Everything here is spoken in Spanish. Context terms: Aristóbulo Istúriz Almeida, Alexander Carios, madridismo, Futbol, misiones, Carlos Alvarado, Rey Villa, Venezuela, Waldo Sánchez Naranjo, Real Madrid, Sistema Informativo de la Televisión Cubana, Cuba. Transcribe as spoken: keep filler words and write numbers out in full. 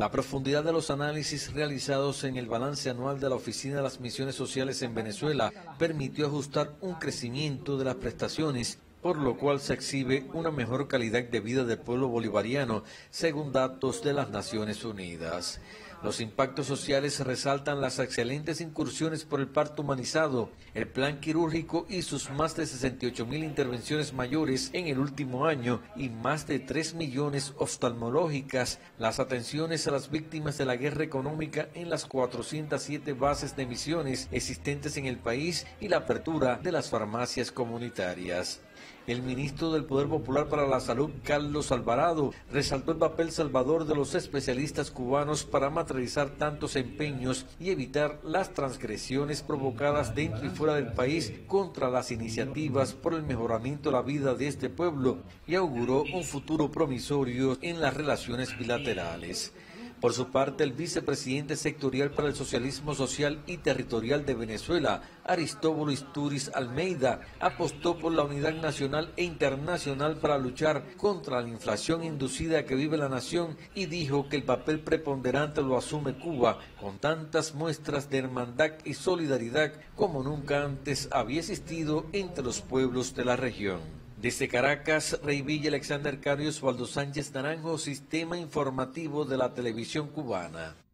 La profundidad de los análisis realizados en el balance anual de la Oficina de las Misiones Sociales en Venezuela permitió ajustar un crecimiento de las prestaciones, por lo cual se exhibe una mejor calidad de vida del pueblo bolivariano, según datos de las Naciones Unidas. Los impactos sociales resaltan las excelentes incursiones por el parto humanizado, el plan quirúrgico y sus más de sesenta y ocho mil intervenciones mayores en el último año y más de tres millones oftalmológicas, las atenciones a las víctimas de la guerra económica en las cuatrocientas siete bases de misiones existentes en el país y la apertura de las farmacias comunitarias. El ministro del Poder Popular para la Salud, Carlos Alvarado, resaltó el papel salvador de los especialistas cubanos para materializar tantos empeños y evitar las transgresiones provocadas dentro y fuera del país contra las iniciativas por el mejoramiento de la vida de este pueblo y auguró un futuro promisorio en las relaciones bilaterales. Por su parte, el vicepresidente sectorial para el Socialismo Social y Territorial de Venezuela, Aristóbulo Istúriz Almeida, apostó por la unidad nacional e internacional para luchar contra la inflación inducida que vive la nación y dijo que el papel preponderante lo asume Cuba con tantas muestras de hermandad y solidaridad como nunca antes había existido entre los pueblos de la región. Desde Caracas, Rey Villa, Alexander Carios, Waldo Sánchez Naranjo, Sistema Informativo de la Televisión Cubana.